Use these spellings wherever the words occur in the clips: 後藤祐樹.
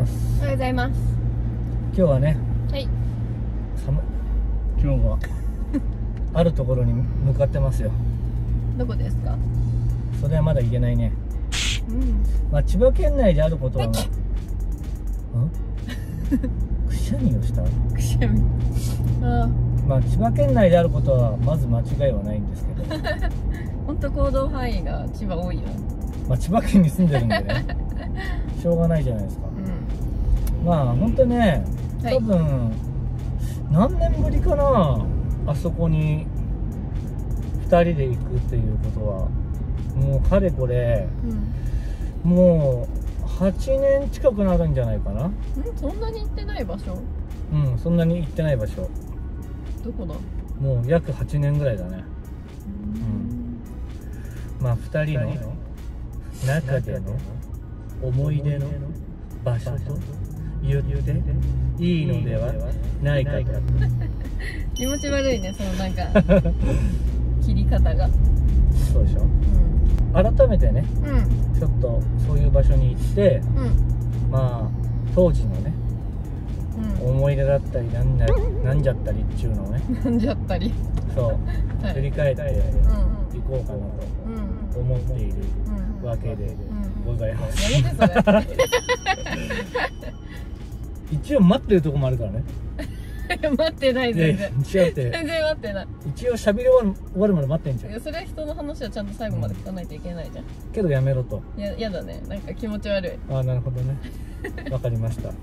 ます。おはようございます。今日はね、はい、寒い。今日はあるところに向かってますよ。どこですか？それはまだ行けないね。うん、まあ千葉県内であることは、くしゃみをした。くしゃみ。ああ、まあ千葉県内であることはまず間違いはないんですけど本当行動範囲が千葉多いよ。まあ千葉県に住んでるんでねしょうがないじゃないですか。うん、まあ本当ね、多分、はい、何年ぶりかな、あそこに2人で行くっていうことはもうかれこれ、うん、もう8年近くなるんじゃないかな。そんなに行ってない場所。うん、そんなに行ってない場所。どこだ？もう約8年ぐらいだね。うん、まあ2人の中での思い出の場所と言っていいのではないかと。気持ち悪いね、そのなんか切り方が。そうでしょ。うん、改めてね、うん、ちょっとそういう場所に行って、うん、まあ当時のね、うん、思い出だったりなんじゃったりっちゅうのをねなんじゃったりそう、はい、振り返って行こうかなと思っているわけでございます。一応待ってるとこもあるからね待ってない、全然違って、全然待ってない。一応しゃべり終わるまで待ってんじゃん。いや、それは人の話はちゃんと最後まで聞かないといけないじゃん。けどやめろと。やだね、なんか気持ち悪い。ああ、なるほどね、わかりました。じ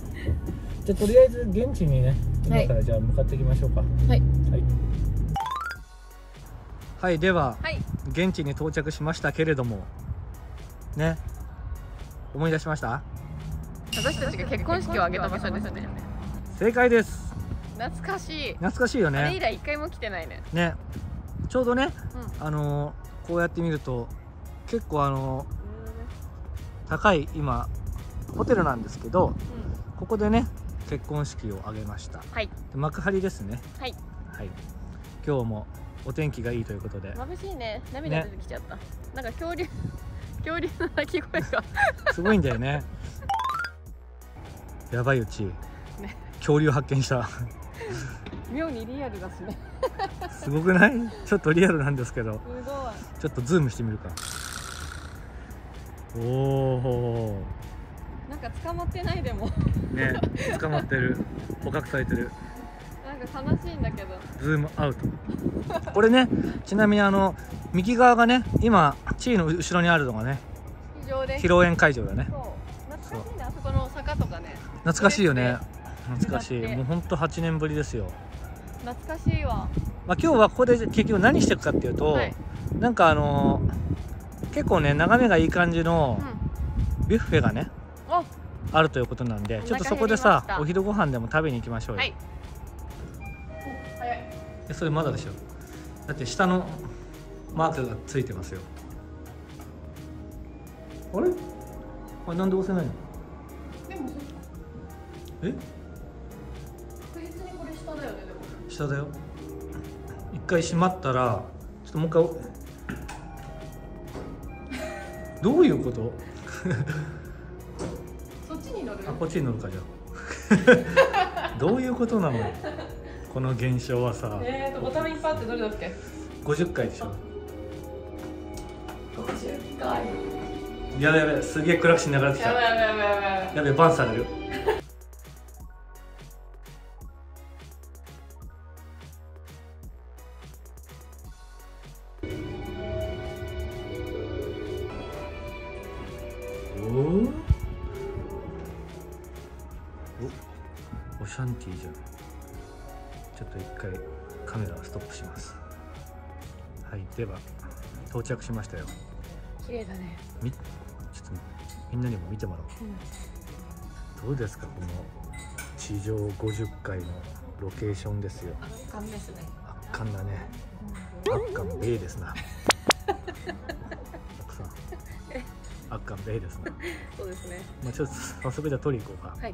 ゃあとりあえず現地にね、今からじゃあ向かっていきましょうか。はいはい、では現地に到着しましたけれどもね、思い出しました？私たちが結婚式を挙げた場所ですね。正解です。懐かしい。懐かしいよね。あれ以来一回も来てないね。ね、ちょうどね、こうやって見ると結構高い今ホテルなんですけど、ここでね結婚式を挙げました。はい、幕張ですね。はい、はい、今日もお天気がいいということで。眩しいね、涙出てきちゃった。なんか恐竜の鳴き声がすごいんだよね。やばいうち恐竜発見した。妙にリアルだしねすごくない？ちょっとリアルなんですけど、すごい。ちょっとズームしてみるか。おお、なんか捕まってない？でもね、捕まってる。捕獲されてる。なんか悲しいんだけど。ズームアウトこれね、ちなみに右側がね、今地位の後ろにあるのがね、披露宴会場だね。懐かしいね、あそこの坂とかね。懐かしいよね。懐かしい。もうほんと8年ぶりですよ。懐かしいわ。まあ今日はここで結局何していくかっていうと、はい、なんか結構ね眺めがいい感じのビュッフェがね、うん、あるということなんで、ちょっとそこでさお昼ご飯でも食べに行きましょうよ。はい、早い。それまだでしょ。だって下のマークがついてますよ。あれ？あれなんで押せないの？でもえ？確実にこれ下だよね。でも下だよ。一回閉まったらちょっともう一回どういうこと？そっちに乗る？あ、こっちに乗るかじゃあどういうことなの？この現象はさ。ボタンいっぱいあってどれだっけ？50回でしょ。50回。やべやべ、すげえクラクシン流れてきた。やべ、バンされる。おシャンティーじゃん。ちょっと一回カメラをストップします。はい、では到着しましたよ。綺麗だね。ちょっとみんなにも見てもらおう。うん、どうですかこの地上50階のロケーションですよ。圧巻ですね。圧巻だね。圧巻ベイですな。奥さん圧巻ベイですな。そうですね。まあちょっと早速じゃあ取り行こうか。はい。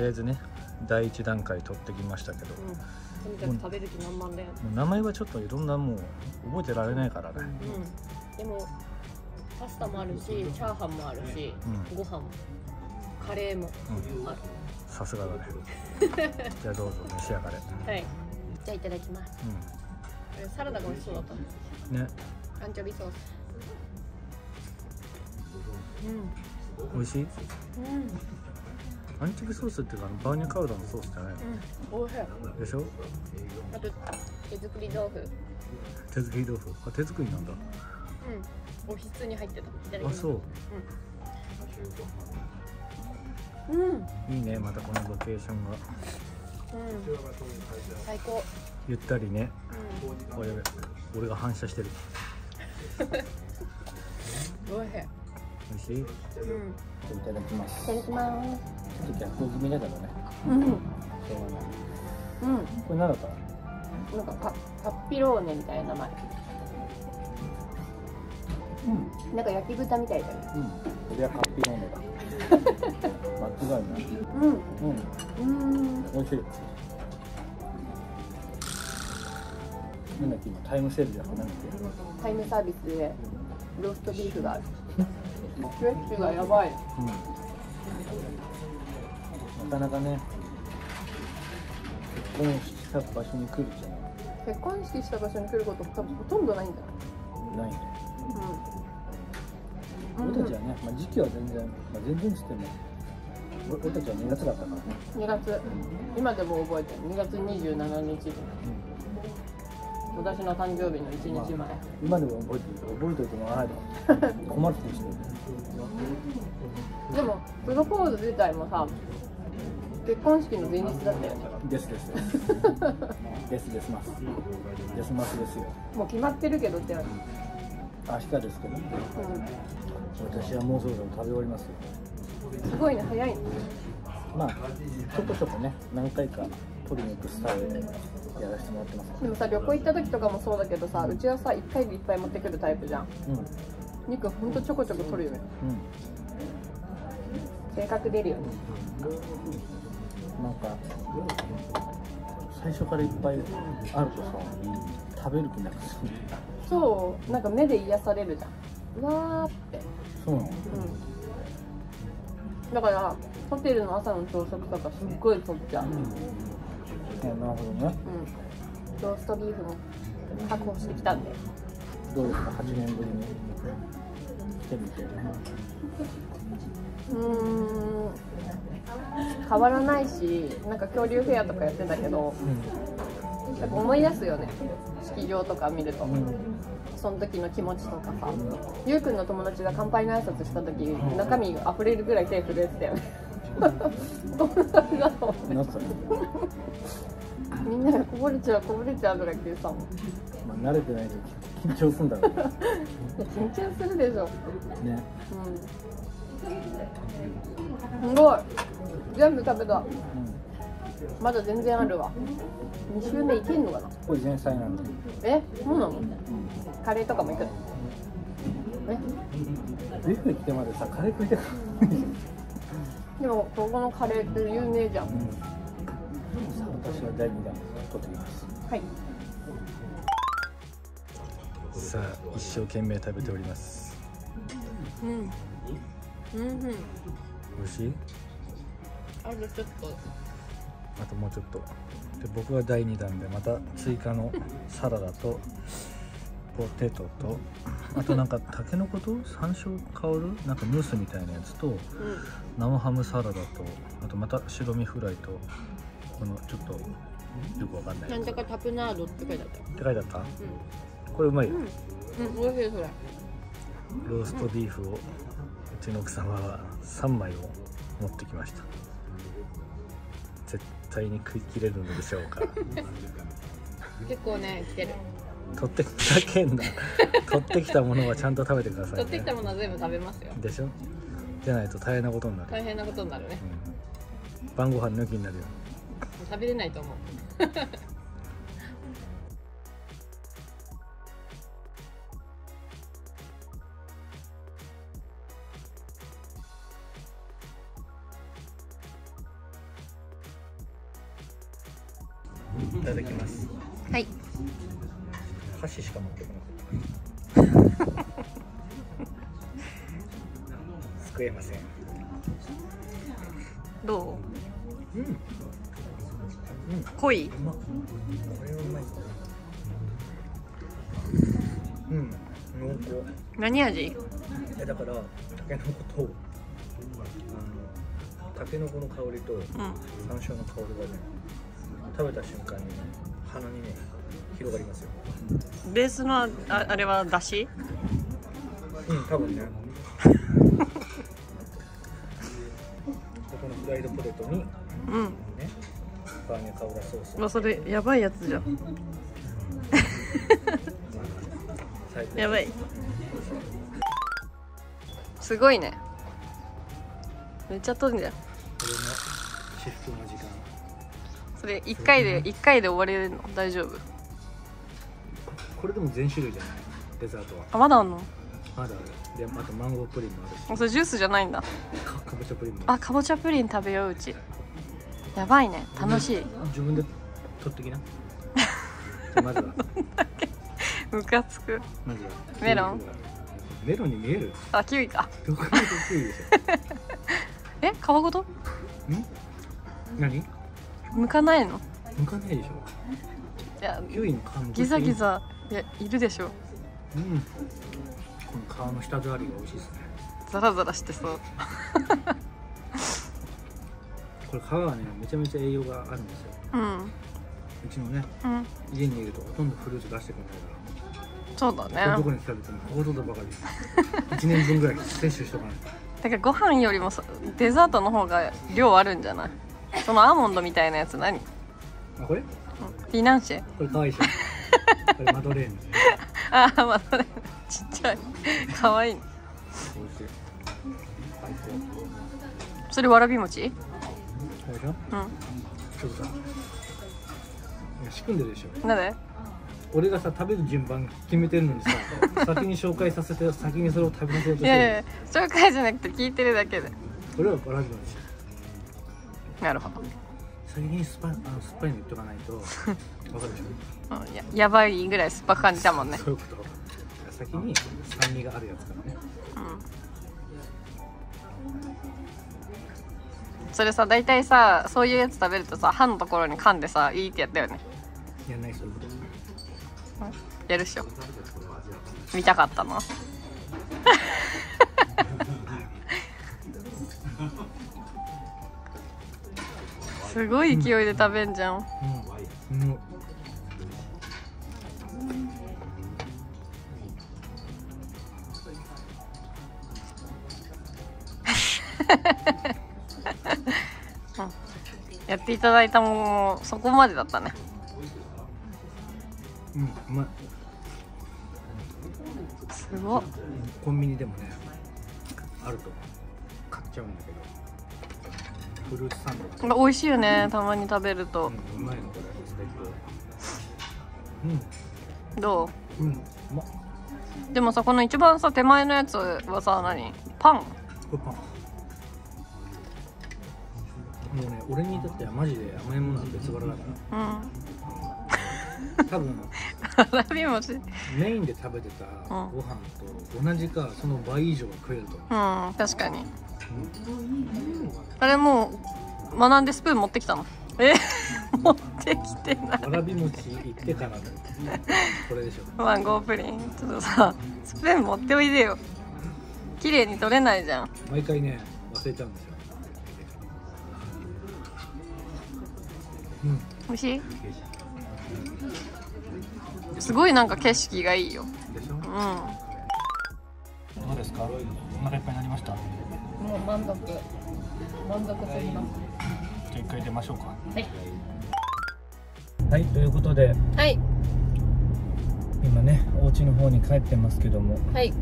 りあえずね第一段階取ってきましたけど、うん、とにかく食べる気満々で、名前はちょっといろんなもう覚えてられないからね、うん、でもパスタもあるしチャーハンもあるし、うん、ご飯もカレーもある。さすがだねじゃあどうぞ召し上がれ。はい、じゃあいただきます、うん、サラダが美味しそうだったね。アンチョビソース、うん、美味しい、うん、アンチョビソースっていうかバーニャカウダのソースじゃないの、うん、美味しいでしょ。あと手作り豆腐。手作り豆腐、あ、手作りなんだ。うん、おひつに入ってた。いただきます。あ、そう、うん、いいね、またこのロケーションが、うん、最高。ゆったりね、うん、俺が反射してるおいしい。美味しい。うん、いただきます。いただきます。ちょっと逆気味だけどね。うん。うん。これ何だった？なんかカッピローネみたいな名前。うん。なんか焼き豚みたいだね。うん。これはカッピローネだ。間違いない。うん。うん。美味しい。なんだっけ今タイムセールじゃなくて。タイムサービスでローストビーフがある。フレッシュがやばい、うん、なかなかね結婚した場所に来るじゃない。結婚式した場所に来ること多分ほとんどないんだよ。ないね、うん、俺たちはね、まあ、時期は全然、まあ、全然しても俺たちは2月だったからね。2月、今でも覚えてる。2月27日で、うん、私の誕生日の1日前、まあ、今でも覚えてる。覚えておいてもらわないと困るって人でもプロポーズ自体もさ結婚式の前日だったよね。ですですですですますですますですよ。もう決まってるけどって明日ですけど、うん、私はもうそろそろ食べ終わりますよ。すごいね、早いね。まあちょこちょこね何回か取りに行くスタイルでやらせてもらってます。でもさ旅行行った時とかもそうだけどさ、うちはさ1回でいっぱい持ってくるタイプじゃん、うん、肉ほんとちょこちょこ取るよね、うん、性格出るよね。なんか最初からいっぱいあるとさ食べる気なくする。そう、なんか目で癒されるじゃん、うわーって。そうなの、うん、だからホテルの朝の朝食とかすっごい取っちゃう、うん、なるほどね、うん、ローストビーフも確保してきたんで。どうですか、8年ぶりに来てみて。変わらないし、なんか恐竜フェアとかやってたけど、うん、やっぱ思い出すよね、式場とか見ると、うん、その時の気持ちとかさ、うん、ゆうくんの友達が乾杯の挨拶した時、うん、中身あふれるぐらい手震えてたよね。どんな感じだろうね。みんながこぼれちゃうこぼれちゃうとか言ってさ、もう慣れてない時緊張するんだろうね。緊張するでしょね、うん、すごい全部食べた、うん、まだ全然あるわ。2週目いけんのかな。これ前菜なんだ。え、そうなの、うん、カレーとかもいくの。えビュッフェ来てまでさカレー食いたかでもここのカレーって有名じゃん、うん。私は第2弾取ってきます。はい。さあ一生懸命食べております。うん。うんうん。美味しい？あとちょっと。あともうちょっと。で僕は第2弾でまた追加のサラダとポテトとあとなんかタケノコと山椒香るなんかムースみたいなやつと、うん、生ハムサラダとあとまた白身フライと。このちょっとよくわかんないなんとかタプナードって書いてあったって書いてあった、うん、これうまいよ、うんうん、おいしい。それローストビーフを、うん、うちの奥様は3枚を持ってきました。絶対に食い切れるのでしょうか結構ね、来てる。取ってきたけんだ取ってきたものはちゃんと食べてくださいね。取ってきたものは全部食べますよ。でしょ。じゃないと大変なことになる。大変なことになるね、うん、晩ご飯抜きになるよ。食べれないと思ういただきます。はい。箸しか持ってこなかった。すくえません。どう？うん。うん、濃い。ま、これはうまい。うん。濃厚。何味？え、だからたけのことたけのこの香りと、山椒の香りがね、食べた瞬間に鼻にね広がりますよ。ベースの あれはだし？うん、多分ね。このフライドポテトに、うん、ね、バーニャカオラソース。まあそれやばいやつじゃん。やばい。すごいね。めっちゃ飛んじゃん。至福の時間。それ一回で終われるの？大丈夫？これでも全種類じゃない？デザートは。あ、まだあんの？まだある。で、またマンゴープリンもあるし。もうそれジュースじゃないんだ。かぼちゃプリンもある。あ、かぼちゃプリン食べよう、うち。やばいね。楽しい。自分で取っときな。まずは。ムカつく。まずは。メロン。メロンに見える？あ、キウイか。どこもキウイでしょ。え、皮ごと？ん？何？剥かないの？剥かないでしょ。いや、キウイの皮ギザギザ、いや、いるでしょ。うん。この皮の下触りが美味しいですね。ザラザラしてそう。これ皮はね、めちゃめちゃ栄養があるんですよ。うん。うちのね、家にいるとほとんどフルーツ出してくれないから。そうだね。どこに食べてもほとんどばかり。一年分ぐらい摂取しておかないと。だからご飯よりもデザートの方が量あるんじゃない？そのアーモンドみたいなやつ何？あ、これ？フィナンシェ。これ可愛いじゃん。これマドレーヌ。ああ、マドレーヌ。ちっちゃい。可愛い。美味しい。最高。それわらび餅？これじゃん。ちょっとさ、仕組んでるでしょ。なんで？俺がさ、食べる順番決めてるのにさ、先に紹介させて、先にそれを食べさせようとしてる。いやいや、紹介じゃなくて聞いてるだけで。俺はバラジオですよ。なるほど。先に酸っぱいの言っとかないと、わかるでしょ。やばいぐらい酸っぱく感じたもんね。そういうこと。先に酸味があるやつからね。うん。それさ、大体さ、そういうやつ食べるとさ、歯のところに噛んでさ、いいってやったよね。やんない、そういうこと。やるっしょ。見たかったな。すごい勢いで食べんじゃん。やっていただいたもの、そこまでだったね。うん、うまい。すごっ。コンビニでもね、あると買っちゃうんだけど、フルーツサンドが美味しいよね、たまに食べると。うん、うまいのこれ、最高。うん。どう？うん、うまっ。でもさ、この一番さ、手前のやつはさ、何？パン？これパン。もうね、俺にとってはマジで甘いものは別腹だから。うん。多分メインで食べてたご飯と同じかその倍以上は食えると思う。うん、確かに。あれもう学んでスプーン持ってきたの？え、持ってきてない。わらび餅行ってからだ。これでしょ、マンゴープリン。ちょっとさ、スプーン持っておいでよ。綺麗に取れないじゃん。毎回ね、忘れちゃうんですよ。おいしい？すごい、なんか景色がいいよ。でしょ？うん。どうですか？お腹いっぱいになりました？もう満足すぎます。じゃあ一回出ましょうか。はい。はい、ということで。はい。今ね、お家の方に帰ってますけども。はい。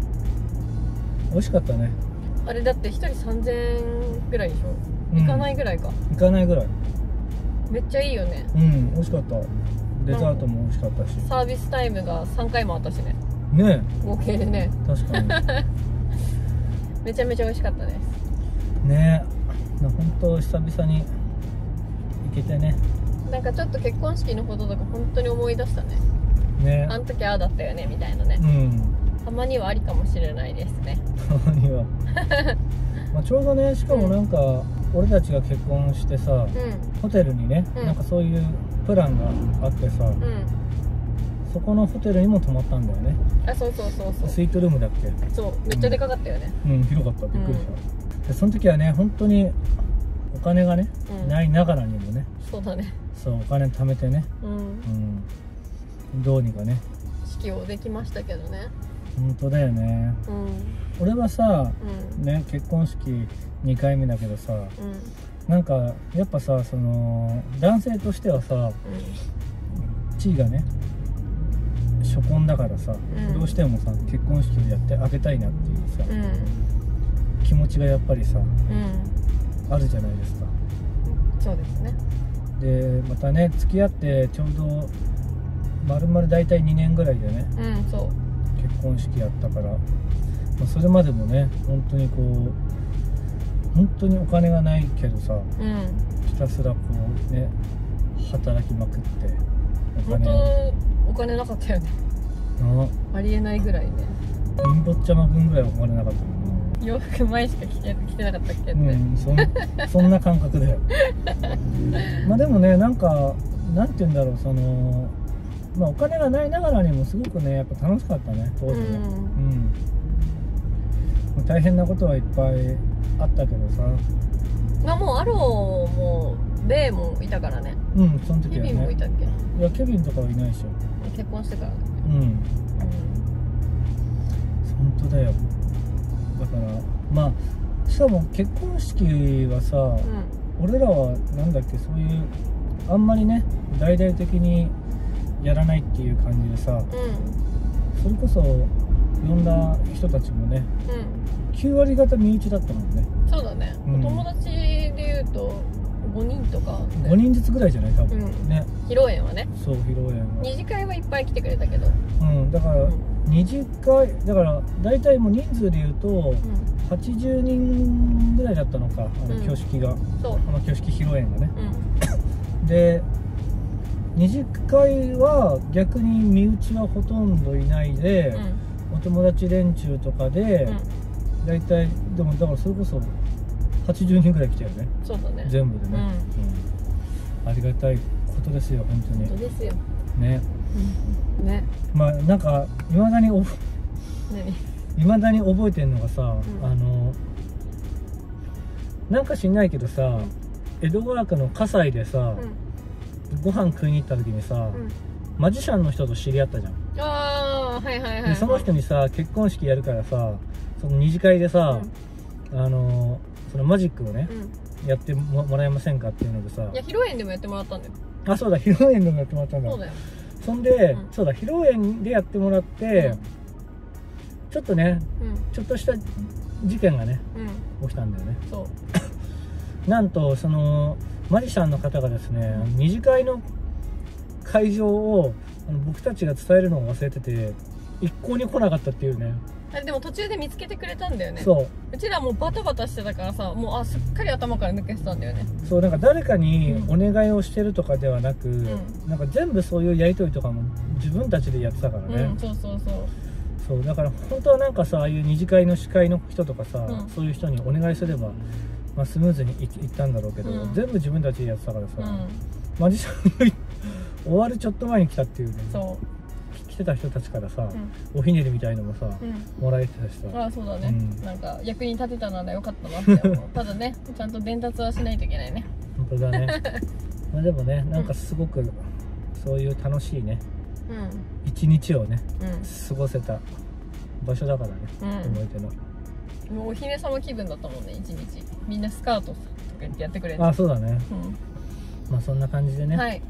美味しかったね。あれだって一人3000円ぐらいでしょ？行かないぐらいか。行かないぐらい。めっちゃいいよね。うん、美味しかった。デザートも美味しかったし、サービスタイムが3回もあったしね。ねえ、合計でね。確かに。めちゃめちゃ美味しかったですね。え、本当久々に行けてね、なんかちょっと結婚式のこととか本当に思い出したね。ね、あの時ああだったよねみたいなね、うん、たまにはありかもしれないですね。たまにはまあちょうどね、しかもなんか、俺たちが結婚してさ、うん、ホテルにね、うん、なんかそういうプランがあってさ、うん、そこのホテルにも泊まったんだよね。あ、そうそうそうそう、スイートルームだっけ。そう、めっちゃでかかったよね。うん、うん、広かった、びっくりした、うん、でその時はね、本当にお金がね、うん、ないながらにもね、そうだね、そう、お金貯めてね、うん、うん、どうにかね式をできましたけどね。本当だよね、うん、俺はさ、うん、ね、結婚式2回目だけどさ、うん、なんかやっぱさ、その男性としてはさ、うん、地位がね初婚だからさ、うん、どうしてもさ結婚式をやってあげたいなっていうさ、うん、気持ちがやっぱりさ、うん、あるじゃないですか。そうですね。でまたね、付き合ってちょうど丸々大体2年ぐらいでね、うん、そう、結婚式やったから、まあ、それまでもね、本当にこう、本当にお金がないけどさ、うん、ひたすらこうね、働きまくって、お金、本当お金なかったよね。ありえないぐらいね。貧乏ちゃま分ぐらいお金なかったよね。洋服前しか着てなかったっけって、うん、そんな感覚だよまあでもね、なんか、なんて言うんだろう、そのまあお金がないながらにもすごくね、やっぱ楽しかったね、当時は、うんうん、大変なことはいっぱいあったけどさ、まあもうアローもベイもいたからね。うん、その時はね。ケビンもいたっけ。いや、ケビンとかはいないでしょ、結婚してから。うん、うん、本当だよ。だからまあ、しかも結婚式はさ、うん、俺らはなんだっけ、そういうあんまりね大々的にやらないっていう感じでさ、うん、それこそ呼んだ人たちもね、うん、9割方身内だったもんね。そうだね、うん、お友達でいうと5人とか、ね、5人ずつぐらいじゃない多分、うん、ね、披露宴はね。そう、披露宴は二次会はいっぱい来てくれたけど、うん、だから二次会だから大体もう人数でいうと80人ぐらいだったのか、あの挙式が、うん、そう、あの挙式披露宴がね、うん、で二次会は逆に身内はほとんどいないで、うん、お友達連中とかで、うん、だいたいでもだからそれこそ80人ぐらい来たよね。そうだね、全部でね、うんうん、ありがたいことですよ、本当に。本当ですよね、うん、ね、まあなんかいまだに覚えてんのがさ、うん、あのなんか知んないけどさ、うん、江戸川区の葛西でさ、うん、ご飯食いに行った時にさ、うん、マジシャンの人と知り合ったじゃん。ああ、はいはいはい。でその人にさ、結婚式やるからさ、その二次会でさ、うん、そのマジックをね、うん、やって もらえませんかっていうのでさ。いや、披露宴でもやってもらったんだよ。あ、そうだ、披露宴でもやってもらったんだ。そうだよ。そんで、うん、そうだ、披露宴でやってもらって、うん、ちょっとね、うん、ちょっとした事件がね、うん、起きたんだよね。そうなんとそのマジシャンの方がですね、うん、二次会の会場を僕たちが伝えるのを忘れてて一向に来なかったっていうね。あれでも途中で見つけてくれたんだよね。そう、うちらもうバタバタしてたからさ、もうすっかり頭から抜けてたんだよね。そう、なんか誰かにお願いをしてるとかではなく、うん、なんか全部そういうやり取りとかも自分たちでやってたからね、うん、そうそうそうそう。だから本当はなんかさ、ああいう二次会の司会の人とかさ、うん、そういう人にお願いすればまあスムーズにいったんだろうけど、うん、全部自分たちでやってたからさ、うん、マジシャンに終わるちょっと前に来たっていうね。そう来てた人たちからさ、うん、おひねりみたいのもさ、うん、もらえてたしさ。ああ、そうだね、うん、なんか役に立てたならよかったなって思うただね、ちゃんと伝達はしないといけないね。本当だねまあでもね、なんかすごく、うん、そういう楽しいね、うん、一日をね、うん、過ごせた場所だからね、うん、思い出の。もうお姫様気分だったもんね、一日みんなスカートとかやってくれる。あ、そうだね、うん、まあそんな感じでね、はい、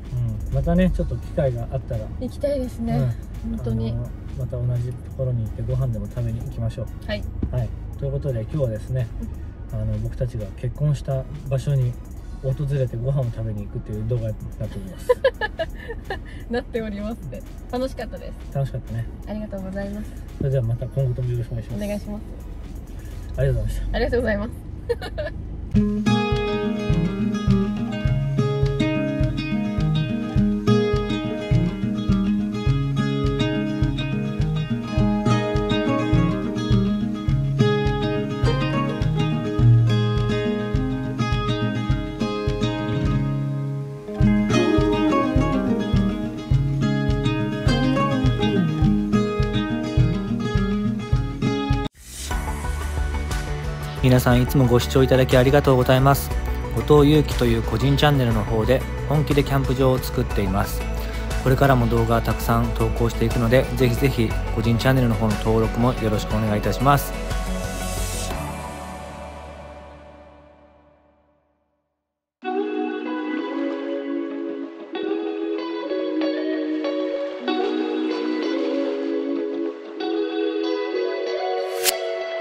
うん、またねちょっと機会があったら行きたいですね、うん、本当にまた同じところに行ってご飯でも食べに行きましょう。はい、はい、ということで今日はですね、僕たちが結婚した場所に訪れてご飯を食べに行くという動画になっておりますなっておりますね。楽しかったです。楽しかったね、ありがとうございます。それではまた今後ともよろしくお願いします。お願いします。ありがとうございました。ありがとうございます皆さんいつもご視聴いただきありがとうございます。後藤祐樹という個人チャンネルの方で本気でキャンプ場を作っています。これからも動画はたくさん投稿していくので、ぜひぜひ個人チャンネルの方の登録もよろしくお願いいたします。